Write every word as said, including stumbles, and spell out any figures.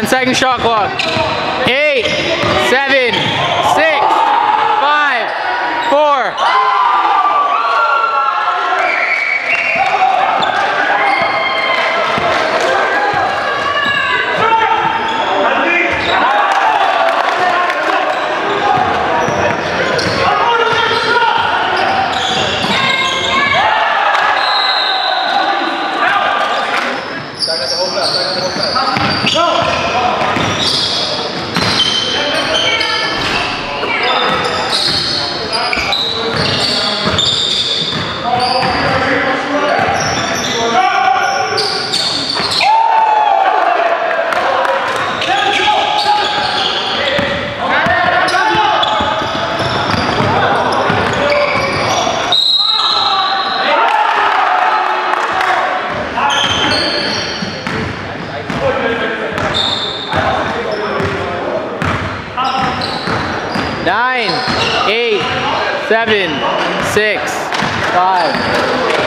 ten second shot clock. Eight, seven, six, five, four. Nine, eight, seven, six, five.